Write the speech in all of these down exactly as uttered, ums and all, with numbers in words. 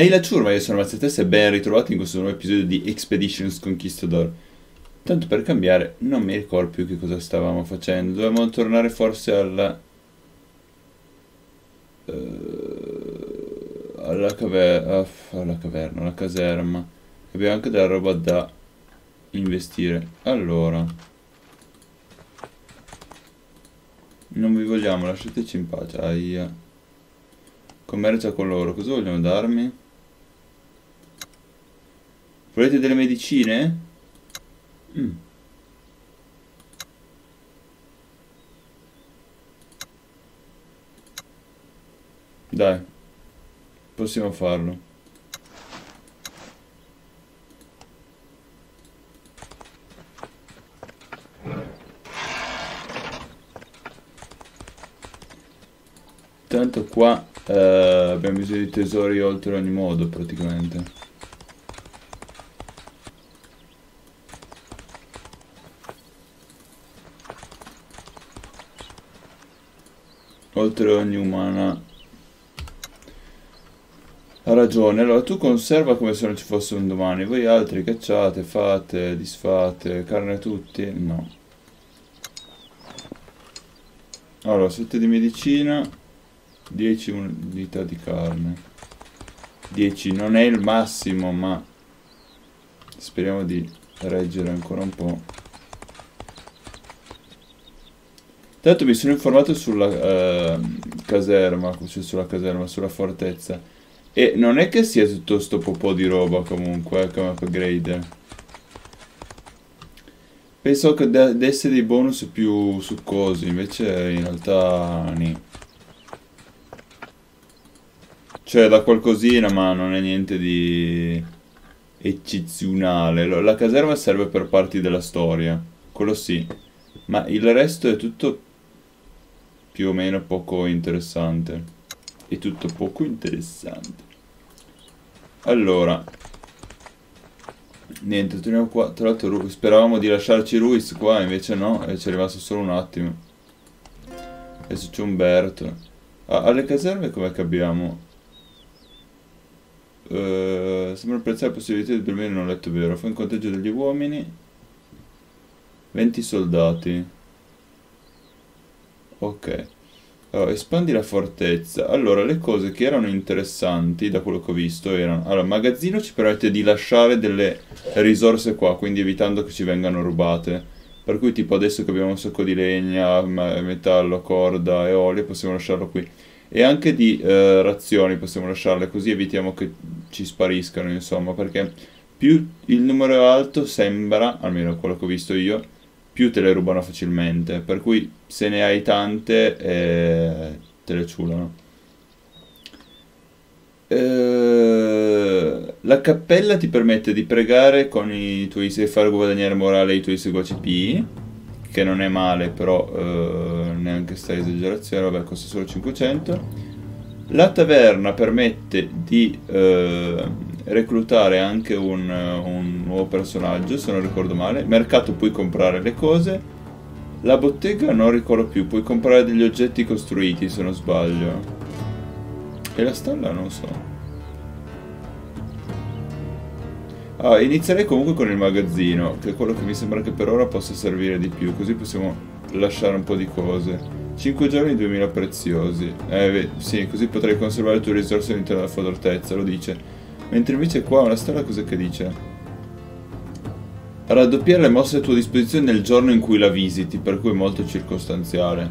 Ehi la ciurma, io sono Matsetes e ben ritrovati in questo nuovo episodio di Expeditions Conquistador. Tanto per cambiare, non mi ricordo più che cosa stavamo facendo. Dovevamo tornare forse alla... Uh, alla caverna, alla caverna, alla caserma. Abbiamo anche della roba da investire. Allora, non vi vogliamo, lasciateci in pace. Aia. Commercia con loro, cosa vogliono darmi? Volete delle medicine? Mm. Dai, possiamo farlo. Tanto qua eh, abbiamo bisogno di tesori oltre ogni modo praticamente. Oltre ogni umana ha ragione. Allora tu conserva come se non ci fosse un domani. Voi altri cacciate, fate, disfate, carne a tutti. No. Allora sette di medicina, dieci unità di carne. Dieci non è il massimo, ma speriamo di reggere ancora un po'. Tanto mi sono informato sulla eh, caserma, cioè sulla caserma, sulla fortezza. E non è che sia tutto sto popò di roba comunque, eh, come upgrade. Pensavo che desse dei bonus più succosi, invece in realtà... Ni. Cioè da qualcosina, ma non è niente di eccezionale. La caserma serve per parti della storia, quello sì. Ma il resto è tutto... più o meno poco interessante. È tutto poco interessante. Allora, niente, torniamo qua. Tra l'altro speravamo di lasciarci Ruiz qua, invece no, e ci è rimasto solo un attimo. Adesso c'è Umberto. Ah, alle caserme com'è che abbiamo? Uh, sembra apprezzare la possibilità di dormire in un letto vero. Fa un conteggio degli uomini. venti soldati. Ok, allora, espandi la fortezza. Allora, le cose che erano interessanti da quello che ho visto erano... Allora, il magazzino ci permette di lasciare delle risorse qua, quindi evitando che ci vengano rubate. Per cui tipo adesso che abbiamo un sacco di legna, metallo, corda e olio, possiamo lasciarlo qui. E anche di eh, razioni possiamo lasciarle, così evitiamo che ci spariscano, insomma. Perché più il numero è alto, sembra, almeno quello che ho visto io, più te le rubano facilmente, per cui se ne hai tante eh, te le ciulano. Eh, la cappella ti permette di pregare con i tuoi e far guadagnare morale ai tuoi seguaci P I, che non è male, però eh, neanche sta esagerazione, vabbè, costa solo cinquecento. La taverna permette di eh, reclutare anche un, un nuovo personaggio, se non ricordo male. Mercato, puoi comprare le cose. La bottega non ricordo più, puoi comprare degli oggetti costruiti, se non sbaglio. E la stalla non so. Ah, inizierei comunque con il magazzino, che è quello che mi sembra che per ora possa servire di più, così possiamo lasciare un po' di cose. cinque giorni, duemila preziosi. Eh, sì, così potrai conservare le tue risorse all'interno della fortezza, lo dice. Mentre invece qua una stella cosa che dice? Raddoppiare le mosse a tua disposizione nel giorno in cui la visiti, per cui è molto circostanziale.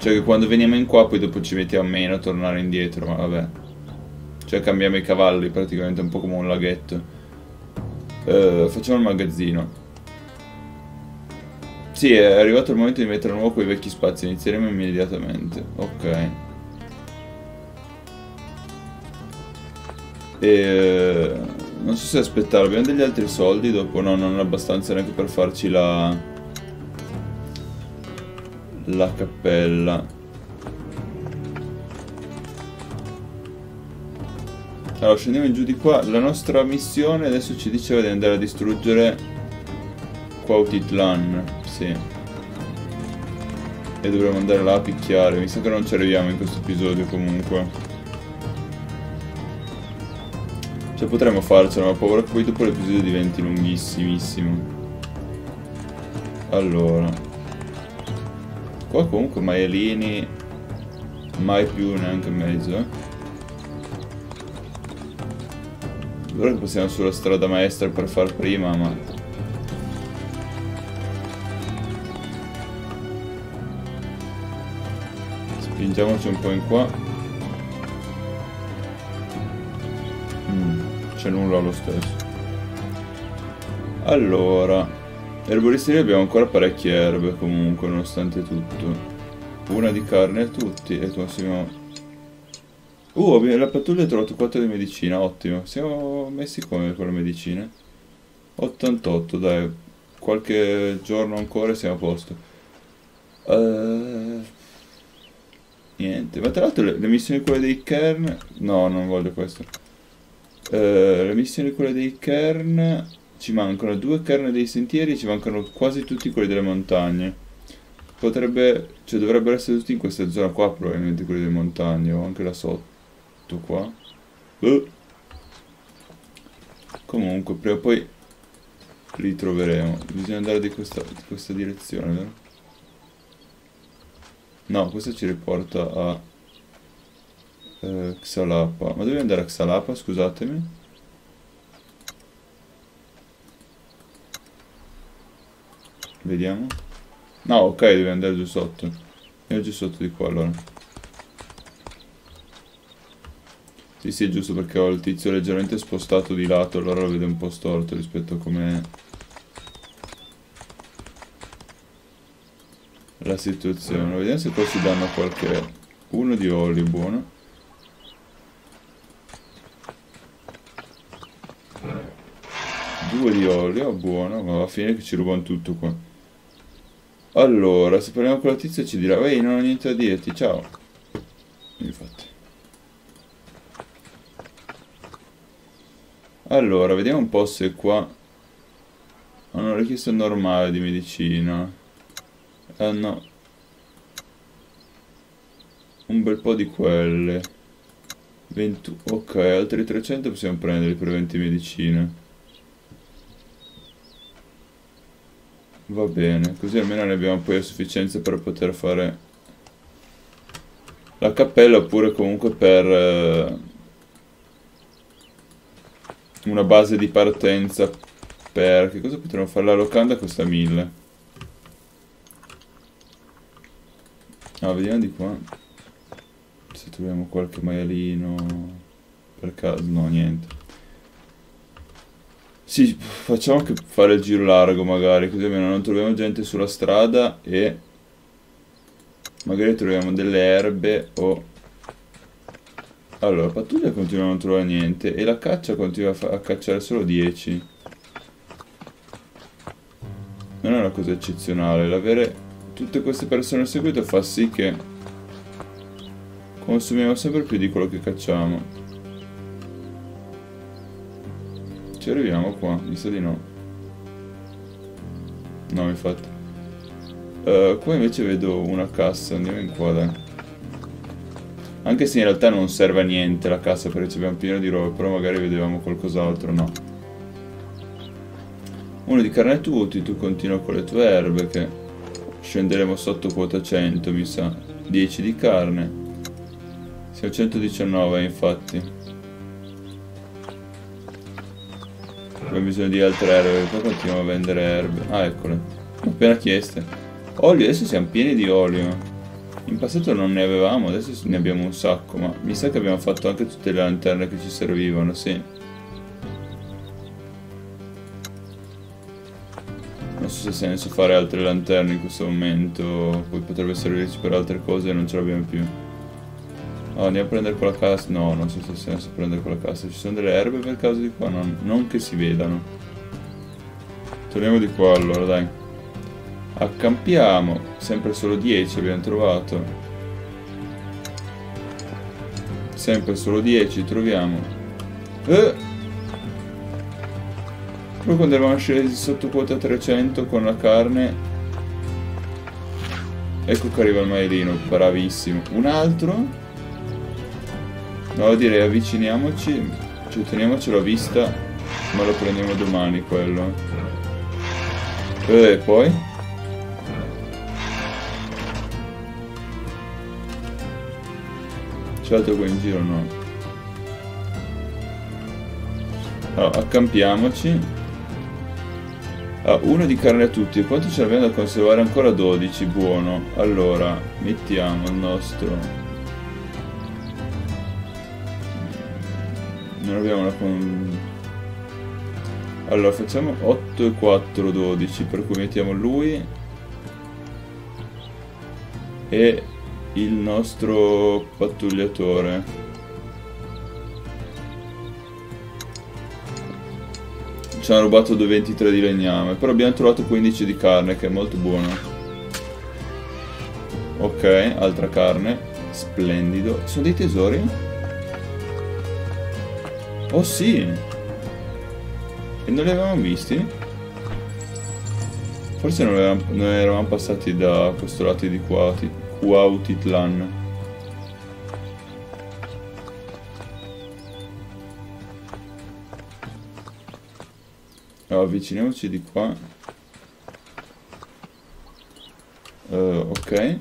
Cioè che quando veniamo in qua poi dopo ci mettiamo meno a tornare indietro, ma vabbè. Cioè cambiamo i cavalli praticamente, un po' come un laghetto. Uh, facciamo il magazzino. Sì, è arrivato il momento di mettere a nuovo quei vecchi spazi, inizieremo immediatamente. Ok. E non so se aspettare, abbiamo degli altri soldi dopo? No, non abbastanza neanche per farci la la cappella. Allora scendiamo in giù di qua. La nostra missione adesso ci diceva di andare a distruggere Cuautitlán, sì. e dovremmo andare là a picchiare. Mi sa che non ci arriviamo in questo episodio comunque. Cioè potremmo farcela, ma ho paura che poi dopo l'episodio diventi lunghissimissimo. Allora, qua comunque maialini, mai più neanche mezzo, eh. Allora passiamo sulla strada maestra per far prima, ma... spingiamoci un po' in qua. Mm, c'è nulla lo stesso. Allora, erboristeria, abbiamo ancora parecchie erbe comunque, nonostante tutto. Una di carne a tutti e consumiamo... Uh, la pattuglia ha trovato quattro di medicina, ottimo. Siamo messi come con la medicina? ottantotto, dai. Qualche giorno ancora e siamo a posto. Ehm... Uh... Niente, ma tra l'altro le, le missioni quelle dei Kern... No, non voglio questo. Eh, le missioni quelle dei Kern... Ci mancano due Kern dei sentieri, ci mancano quasi tutti quelli delle montagne. Potrebbe... Cioè dovrebbero essere tutti in questa zona qua probabilmente quelli delle montagne, o anche là sotto qua. Uh. Comunque, prima o poi li troveremo. Bisogna andare di questa, di questa direzione, vero? No, questo ci riporta a eh, Xalapa. Ma dove andare a Xalapa, scusatemi? Vediamo. No, ok, deve andare giù sotto. Andiamo giù sotto di qua, allora. Sì, sì, è giusto perché ho il tizio leggermente spostato di lato, allora lo vedo un po' storto rispetto a come... la situazione. Vediamo se poi ci danno qualche uno di olio buono. Due di olio buono, ma alla fine che ci rubano tutto qua. Allora, se parliamo con la tizia ci dirà: ehi, non ho niente da dirti, ciao. Infatti. Allora, vediamo un po' se qua hanno una richiesta normale di medicina. Hanno un bel po' di quelle ventuno, ok, altri trecento possiamo prendere per venti medicine. Va bene, così almeno ne abbiamo poi a sufficienza per poter fare la cappella, oppure comunque per eh, una base di partenza. Per che cosa potremmo fare? La locanda costa mille. No, vediamo di qua se troviamo qualche maialino per caso. No, niente. Sì, facciamo anche fare il giro largo magari, così almeno non troviamo gente sulla strada e magari troviamo delle erbe o... Allora, la pattuglia continua a non trovare niente e la caccia continua a, a cacciare solo dieci. Non è una cosa eccezionale l'avere... tutte queste persone a seguito fa sì che consumiamo sempre più di quello che cacciamo. Ci arriviamo qua? Mi sa di no. No, infatti. Uh, qua invece vedo una cassa, andiamo in qua, dai. Anche se in realtà non serve a niente la cassa perché ci abbiamo pieno di roba, però magari vedevamo qualcos'altro, no. Uno di carne tutti, tu continua con le tue erbe che... scenderemo sotto quota cento, mi sa. dieci di carne. Siamo centodiciannove, infatti. Poi bisogna di altre erbe, poi continuiamo a vendere erbe. Ah, eccole. Appena chieste. Olio, adesso siamo pieni di olio. In passato non ne avevamo, adesso ne abbiamo un sacco, ma mi sa che abbiamo fatto anche tutte le lanterne che ci servivano, sì. Non so se ha senso fare altre lanterne in questo momento, poi potrebbe servirci per altre cose e non ce l'abbiamo più. Oh, andiamo a prendere quella cassa. No, non so se ha senso prendere quella cassa. Ci sono delle erbe per caso di qua? Non, non che si vedano. Torniamo di qua allora, dai. Accampiamo. Sempre solo dieci abbiamo trovato. Sempre solo dieci troviamo. Eh! Poi quando eravamo scesi sotto quota trecento con la carne Ecco che arriva il maialino, bravissimo. Un altro. No, direi avviciniamoci, cioè teniamocelo a vista, ma lo prendiamo domani quello. E poi c'è altro qua in giro, no? Allora, accampiamoci. Ah, uno di carne a tutti. Quanto ce l'abbiamo da conservare? Ancora dodici, buono. Allora, mettiamo il nostro. Non abbiamo una con... Allora, facciamo otto e quattro, dodici. Per cui mettiamo lui e il nostro pattugliatore. Ci hanno rubato ventitré di legname, però abbiamo trovato quindici di carne, che è molto buono. Ok, altra carne. Splendido. Sono dei tesori? Oh sì! E non li avevamo visti? Forse non, avevamo, non eravamo passati da questo lato di Cuauti, Cuautitlán. Allora, avviciniamoci di qua. Uh, ok.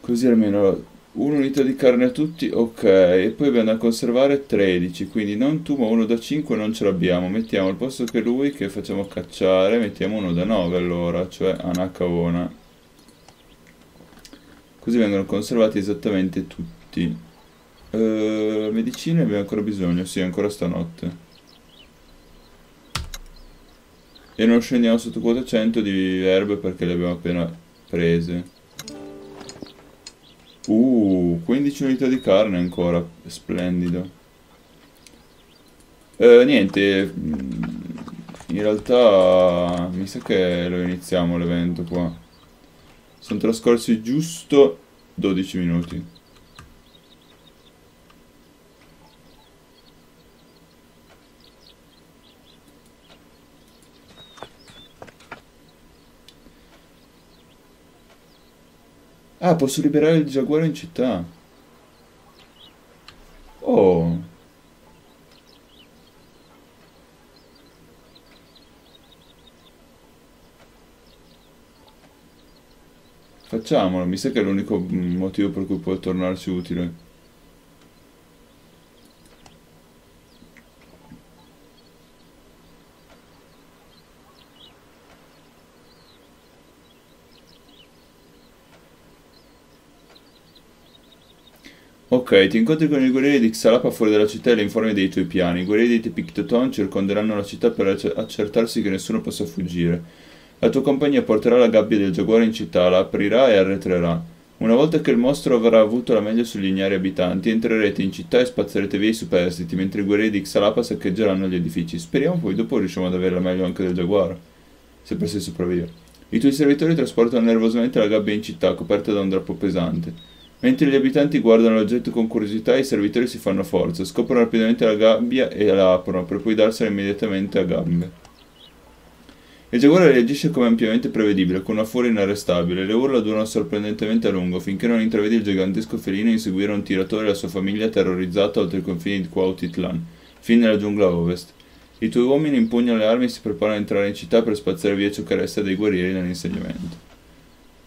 Così almeno un'unità di carne a tutti. Ok. E poi abbiamo da conservare tredici. Quindi non tu, ma uno da cinque non ce l'abbiamo. Mettiamo al posto che lui, che facciamo cacciare, mettiamo uno da nove allora. Cioè Anacavona. Così vengono conservati esattamente tutti. Uh, medicine abbiamo ancora bisogno. Sì, ancora stanotte. E non scendiamo sotto quattrocento di erbe perché le abbiamo appena prese. Uh, quindici unità di carne ancora, splendido. Eh, niente, in realtà mi sa che lo iniziamo l'evento qua. Sono trascorsi giusto dodici minuti. Ah, posso liberare il giaguaro in città. Oh. Facciamolo, mi sa che è l'unico motivo per cui può tornarci utile. Ok, ti incontri con i guerrieri di Xalapa fuori dalla città e le informi dei tuoi piani. I guerrieri di Tepictoton circonderanno la città per accertarsi che nessuno possa fuggire. La tua compagnia porterà la gabbia del giaguaro in città, la aprirà e arretrerà. Una volta che il mostro avrà avuto la meglio sugli ignari abitanti, entrerete in città e spazzerete via i superstiti, mentre i guerrieri di Xalapa saccheggeranno gli edifici. Speriamo poi dopo riusciamo ad avere la meglio anche del giaguaro, se per sé sopravvive. I tuoi servitori trasportano nervosamente la gabbia in città, coperta da un drappo pesante. Mentre gli abitanti guardano l'oggetto con curiosità, i servitori si fanno forza, scoprono rapidamente la gabbia e la aprono, per poi darsela immediatamente a gambe. Il giaguaro reagisce come ampiamente prevedibile, con una furia inarrestabile. Le urla durano sorprendentemente a lungo, finché non intravede il gigantesco felino inseguire un tiratore e la sua famiglia terrorizzata oltre i confini di Cuautitlán, fin nella giungla ovest. I tuoi uomini impugnano le armi e si preparano a entrare in città per spazzare via ciò che resta dei guerrieri nell'insegnamento.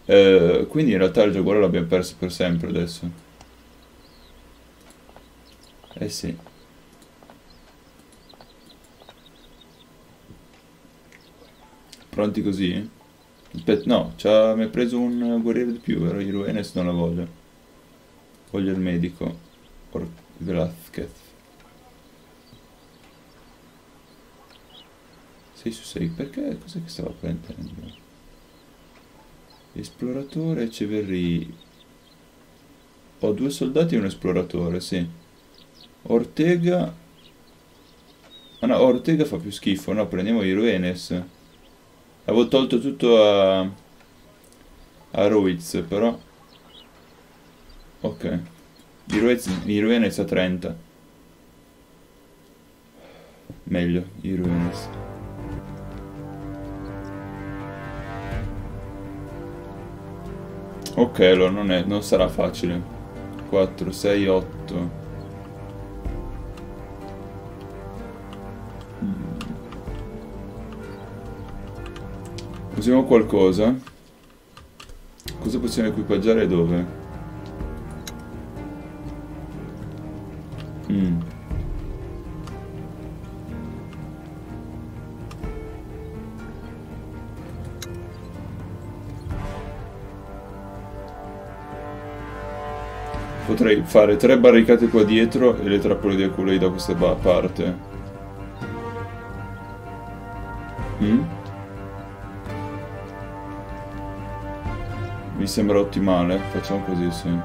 Uh, quindi in realtà il giaguaro l'abbiamo perso per sempre adesso. Eh sì. Pronti così? Aspetta, no, mi ha preso un guerriero di più, vero? I Ruenes non la voglio. Voglio il medico. Or Velazquez. sei su sei, perché? Cos'è che stava prendendo? Esploratore Echeverría. Ho due soldati e un esploratore, sì. Ortega. Ah no, Ortega fa più schifo, no, prendiamo i Ruenes. Avevo tolto tutto a a Ruiz, però. Ok. I, Ruiz... I Ruenes a trenta. Meglio, i Ruenes. Ok, allora non, è, non sarà facile. quattro, sei, otto. Usiamo qualcosa. Cosa possiamo equipaggiare e dove? Mm. Potrei fare tre barricate qua dietro e le trappole di Aculei da questa parte. Mm? Mi sembra ottimale, facciamo così, sì.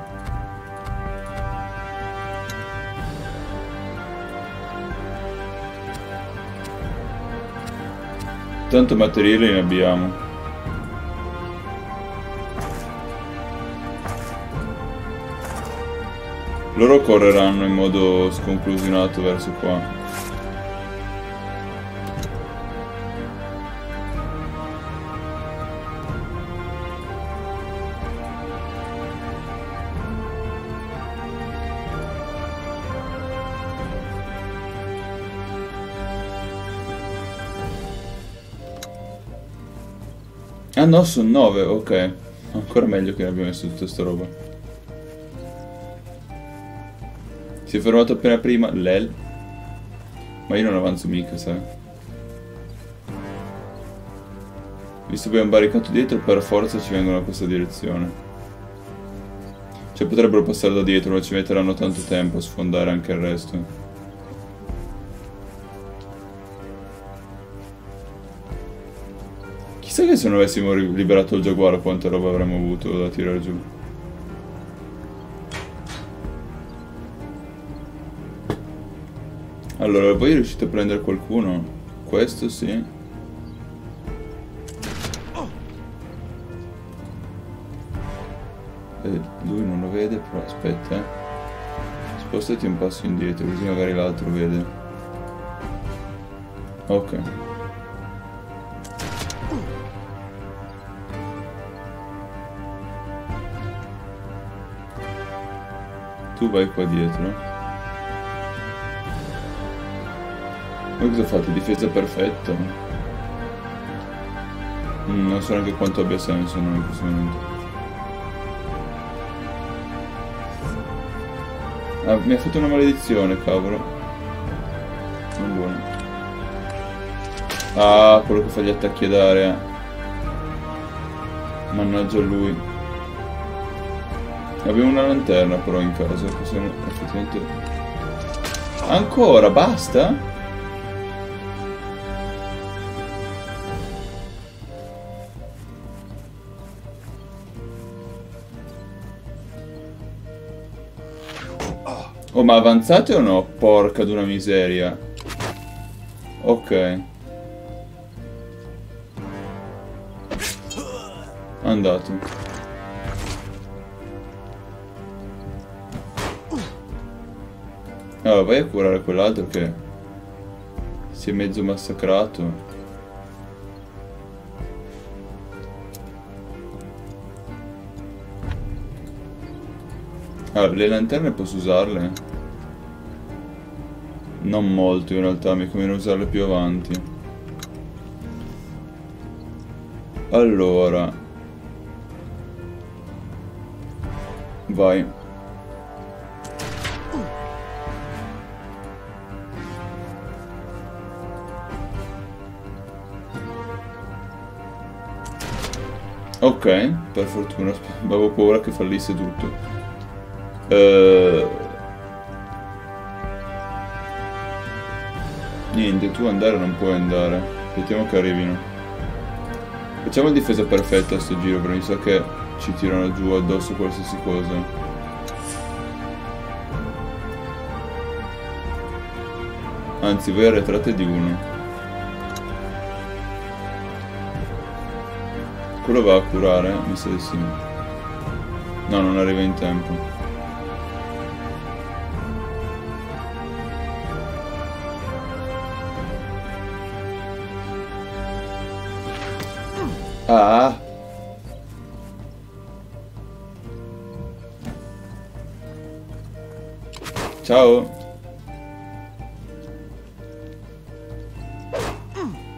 Tanto materiale ne abbiamo. Loro correranno in modo sconclusionato verso qua. Ah no, sono nove, ok. Ancora meglio che ne abbiamo messo tutta sta roba. Si è fermato appena prima, lel. Ma io non avanzo mica, sai. Visto che abbiamo barricato dietro, per forza ci vengono a questa direzione. Cioè potrebbero passare da dietro, ma ci metteranno tanto tempo a sfondare anche il resto. Chissà che se non avessimo liberato il giaguaro quanta roba avremmo avuto da tirare giù. Allora, voi riuscite a prendere qualcuno? Questo sì. Eh, lui non lo vede, però aspetta, eh. Spostati un passo indietro, così magari l'altro vede. Ok. Tu vai qua dietro. Voi cosa fate? Difesa perfetta? Mm, non so neanche quanto abbia senso non in questo momento. Ah, mi ha fatto una maledizione, cavolo. Non buono. Ah, quello che fa gli attacchi ad area. Mannaggia lui. Abbiamo una lanterna però in casa, possiamo effettivamente... Ancora, basta? Oh, ma avanzate o no? Porca d'una miseria. Ok. Andato. Allora, vai a curare quell'altro che si è mezzo massacrato. Allora, le lanterne posso usarle? Non molto in realtà, mi conviene usarle più avanti. Allora, vai. Ok, per fortuna, avevo paura che fallisse tutto. Uh... Niente, tu andare non puoi andare. Aspettiamo che arrivino. Facciamo difesa perfetta a sto giro, perché mi sa che ci tirano giù addosso qualsiasi cosa. Anzi, voi arretrate di uno. Quello va a curare? Mi sa di sì. No, non arriva in tempo. Ah! Ciao.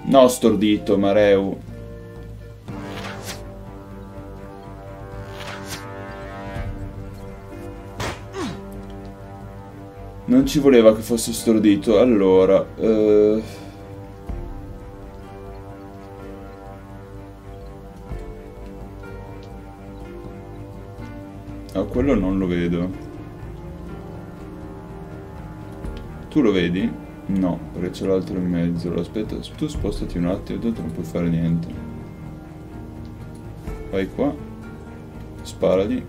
No, stordito, Mareu. Non ci voleva che fosse stordito. Allora uh... ah, quello non lo vedo. Tu lo vedi? No, perché c'è l'altro in mezzo. Aspetta, tu spostati un attimo, tanto non puoi fare niente. Vai qua. Sparati.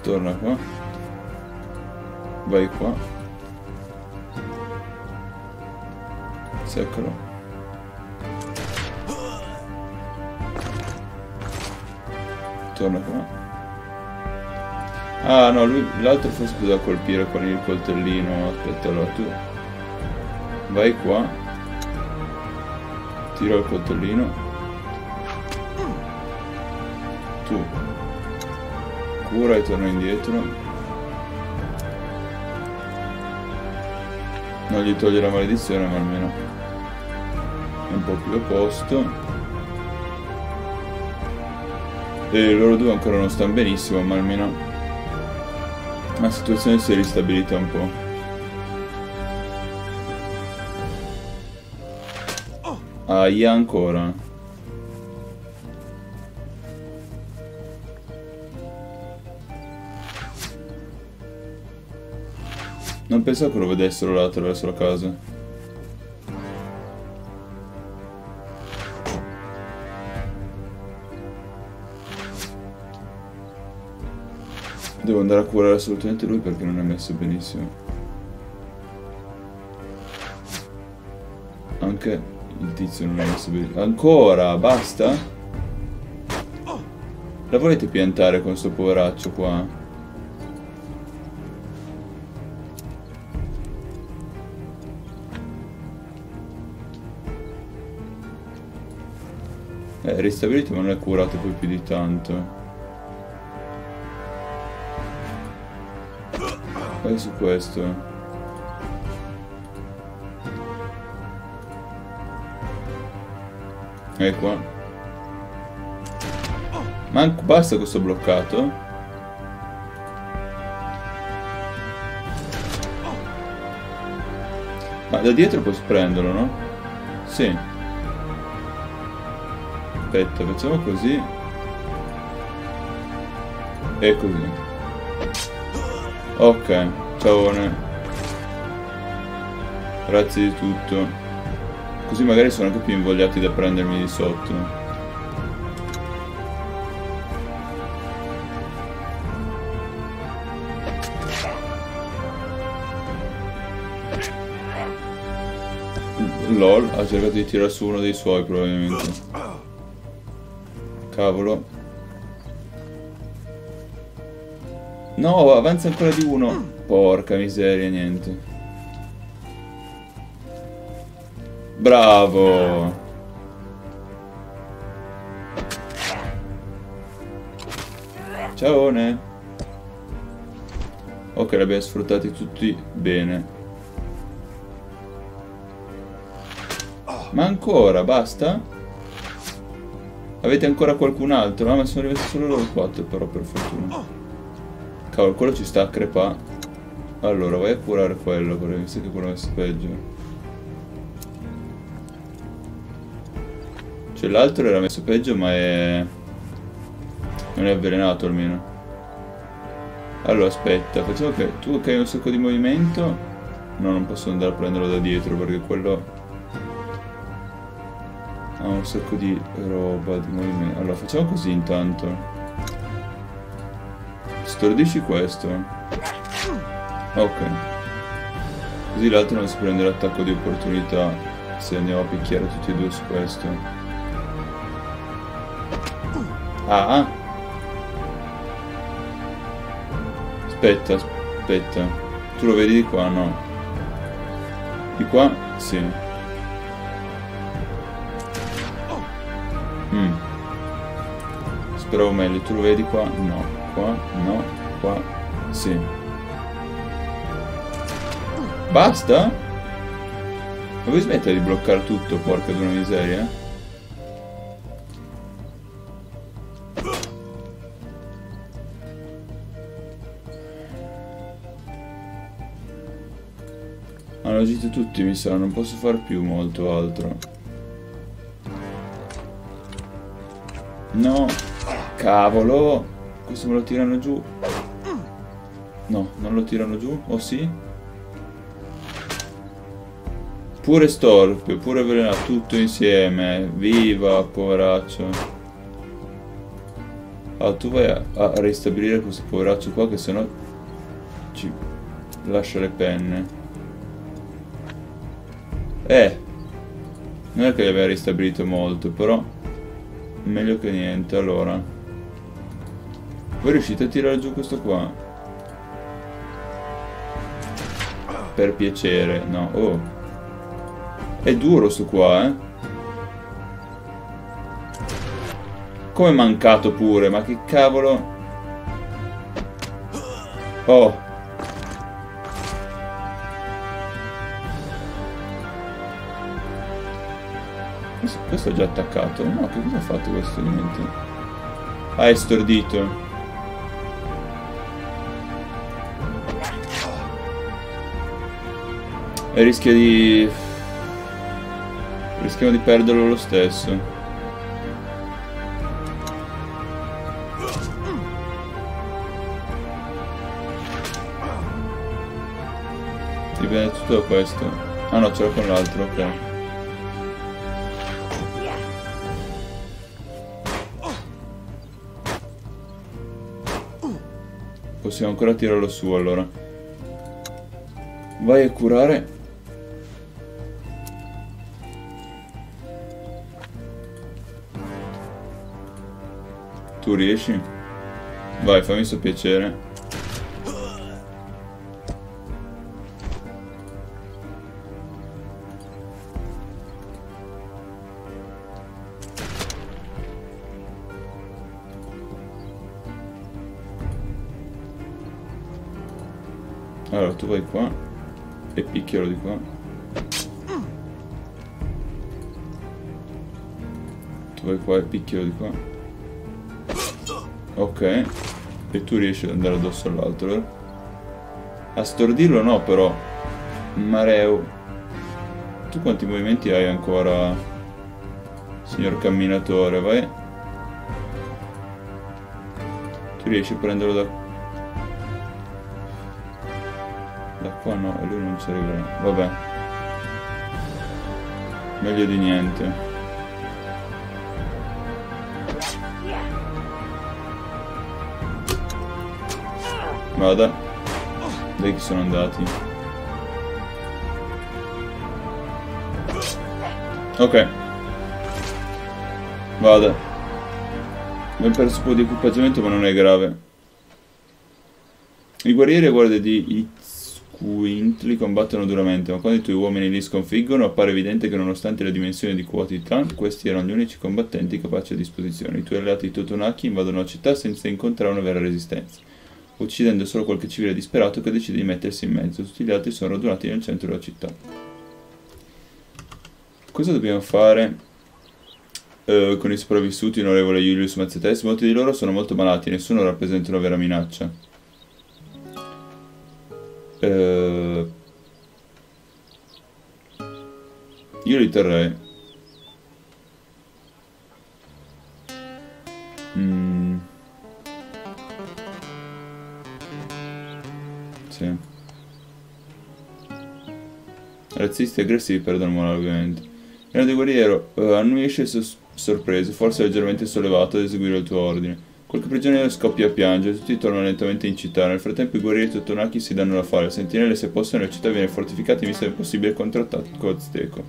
Torna qua. Vai qua. Seccalo. Torna qua. Ah no, lui l'altro forse poteva colpire con il coltellino. Aspetta, allora tu vai qua. Tiro il coltellino. Tu cura e torno indietro. Non gli toglie la maledizione, ma almeno è un po' più a posto. E loro due ancora non stanno benissimo, ma almeno la situazione si è ristabilita un po'. Aia, ancora. Non pensavo che lo vedessero là attraverso la casa. Devo andare a curare assolutamente lui perché non è messo benissimo. Anche il tizio non è messo benissimo. Ancora, basta? La volete piantare con sto poveraccio qua? Eh, ristabilito ma non è curato poi più di tanto. Vai su questo. E qua. Ma basta questo bloccato. Ma da dietro posso prenderlo, no? Sì. Aspetta, facciamo così. E così. Ok, ciaone. Grazie di tutto. Così magari sono anche più invogliati da prendermi di sotto. LOL, ha cercato di tirar su uno dei suoi probabilmente. Cavolo. No, avanza ancora di uno. Porca miseria, niente. Bravo. Ciaone. Ok, li abbiamo sfruttati tutti bene. Ma ancora, basta? Avete ancora qualcun altro? Ah, ma sono arrivati solo loro quattro però, per fortuna. Cavolo, quello ci sta a crepà. Allora, vai a curare quello, perché mi sa che quello è peggio. Cioè, l'altro era messo peggio, ma è... non è avvelenato, almeno. Allora, aspetta, facciamo che... tu che hai un sacco di movimento... no, non posso andare a prenderlo da dietro, perché quello... ha un sacco di roba, di movimento. Allora, facciamo così, intanto. Stordisci questo. Ok. Così l'altro non si prende l'attacco di opportunità se andiamo a picchiare tutti e due su questo. Ah. Aspetta, aspetta. Tu lo vedi di qua? No. Di qua? Sì. Mm. però meglio, tu lo vedi qua? No, qua, no, qua, sì. Basta? Ma vuoi smettere di bloccare tutto, porca di una miseria? Hanno agito tutti, mi sa, non posso far più molto altro. No, cavolo! Questo me lo tirano giù. No, non lo tirano giù. Oh sì? Pure storpio, pure avvelenato, tutto insieme. Viva, poveraccio. Allora, tu vai a, a ristabilire questo poveraccio qua, che sennò ci lascia le penne. Eh! Non è che li aveva ristabilito molto, però... meglio che niente. Allora, voi riuscite a tirare giù questo qua? Per piacere. No, oh, è duro sto qua, eh. Come è mancato pure, ma che cavolo. Oh, questo è già attaccato. No, che cosa ha fatto questo? Niente. Ah, è stordito. E rischia di... rischiamo di perderlo lo stesso. Dipende tutto da questo. Ah no, ce l'ho con l'altro, ok. Possiamo ancora tirarlo su, allora. Vai a curare. Tu riesci? Vai, fammi sto piacere. Allora tu vai qua e picchialo di qua. Tu vai qua e picchialo di qua. Ok. E tu riesci ad andare addosso all'altro, vero? A stordirlo no, però. Mareo. Tu quanti movimenti hai ancora, signor camminatore? Vai. Tu riesci a prenderlo da qua. Da qua no, lui non ci arriverà. Vabbè, meglio di niente. Vada. Dai, chi sono andati. Ok, vada. Mi ho perso un po' di equipaggiamento, ma non è grave. Il guerriere guarda di Quintli combattono duramente, ma quando i tuoi uomini li sconfiggono appare evidente che nonostante la dimensione di Cuautitlán, questi erano gli unici combattenti capaci a disposizione. I tuoi alleati Totonachi invadono la città senza incontrare una vera resistenza, uccidendo solo qualche civile disperato che decide di mettersi in mezzo. Tutti gli altri sono radunati nel centro della città. Cosa dobbiamo fare? Uh, con i sopravvissuti, onorevole Julius Mazzetes, molti di loro sono molto malati, nessuno rappresenta una vera minaccia. Uh, io li terrei. Mm. Sì. Razzisti e aggressivi perdono morale, ovviamente. Il grande guerriero uh, annuisce sorpreso, forse leggermente sollevato ad eseguire il tuo ordine. Qualche prigioniero scoppia a piangere, tutti tornano lentamente in città. Nel frattempo i guerrieri Totonachi si danno da fare. Sentinelle, se possono, la città viene fortificata in vista del possibile contrattacco azteco.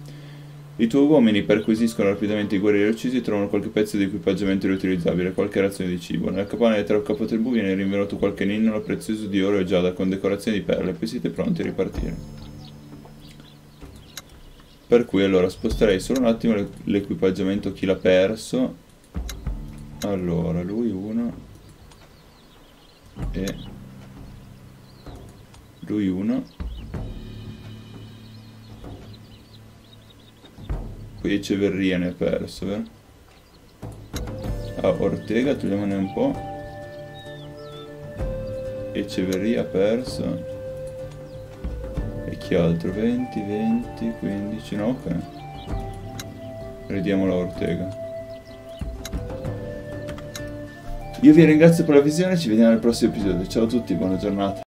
I tuoi uomini perquisiscono rapidamente i guerrieri uccisi e trovano qualche pezzo di equipaggiamento riutilizzabile, qualche razione di cibo. Nella capanna delle tre capotribù viene rinvenuto qualche ninnolo prezioso di oro e giada con decorazioni di perle. Poi siete pronti a ripartire. Per cui allora sposterei solo un attimo l'equipaggiamento a chi l'ha perso. Allora, lui uno e lui uno. Qui Echeverría ne è perso, vero? Ah, Ortega, togliamone un po'. Echeverría ha perso. E chi altro? venti, venti, quindici, no, ok. Ridiamola Ortega. Io vi ringrazio per la visione, ci vediamo nel prossimo episodio. Ciao a tutti, buona giornata.